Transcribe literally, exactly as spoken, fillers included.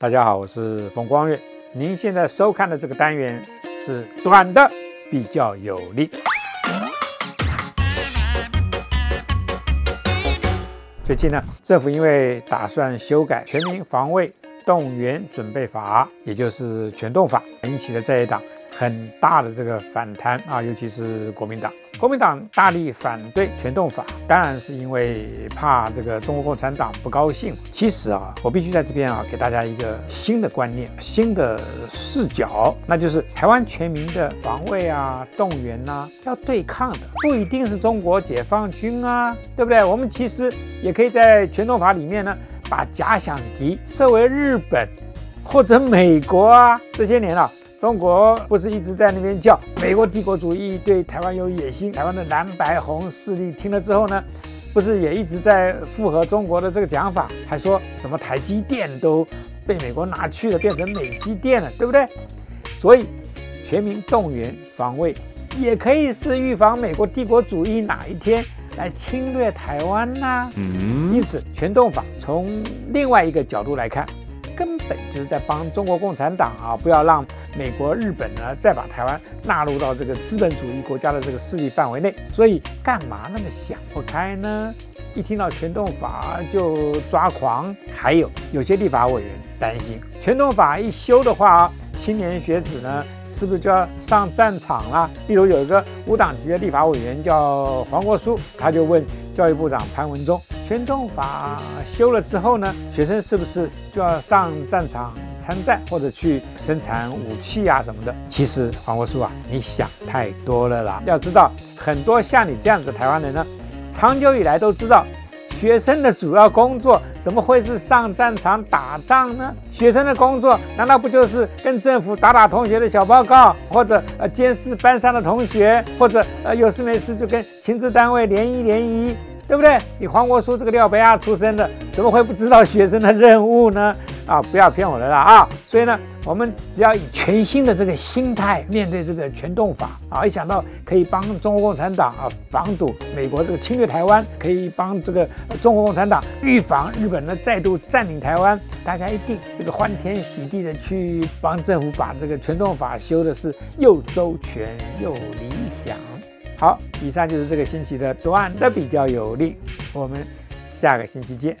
大家好，我是冯光岳。您现在收看的这个单元是短的比较有力。最近呢，政府因为打算修改《全民防卫动员准备法》，也就是全动法，引起了这一党很大的这个反弹啊，尤其是国民党。国民党大力反对全动法，当然是因为怕这个中国共产党不高兴。其实啊，我必须在这边啊，给大家一个新的观念、新的视角，那就是台湾全民的防卫啊、动员啊，要对抗的不一定是中国解放军啊，对不对？我们其实也可以在全动法里面呢，把假想敌设为日本或者美国啊。这些年啊，中国不是一直在那边叫美国帝国主义对台湾有野心，台湾的蓝白红势力听了之后呢，不是也一直在附和中国的这个讲法，还说什么台积电都被美国拿去了，变成美积电了，对不对？所以全民动员防卫也可以是预防美国帝国主义哪一天来侵略台湾啊。因此全动法从另外一个角度来看，根本就是在帮中国共产党啊，不要让美国、日本呢再把台湾纳入到这个资本主义国家的这个势力范围内。所以干嘛那么想不开呢？一听到全动法就抓狂。还有有些立法委员担心，全动法一修的话，青年学子呢是不是就要上战场啦？例如有一个无党籍的立法委员叫黄国书，他就问教育部长潘文忠，全动法修了之后呢，学生是不是就要上战场参战，或者去生产武器啊什么的？其实黄国书啊，你想太多了啦。要知道，很多像你这样子的台湾人呢，长久以来都知道，学生的主要工作怎么会是上战场打仗呢？学生的工作难道不就是跟政府打打同学的小报告，或者呃监视班上的同学，或者呃有事没事就跟情治单位联谊联谊？对不对？你黄国书这个廖北亚出身的，怎么会不知道学生的任务呢？啊，不要骗我了啦啊！所以呢，我们只要以全新的这个心态面对这个全动法啊，一想到可以帮中国共产党啊防堵美国这个侵略台湾，可以帮这个中国共产党预防日本呢再度占领台湾，大家一定这个欢天喜地的去帮政府把这个全动法修的是又周全又理想。好，以上就是这个星期的短的比较有力，我们下个星期见。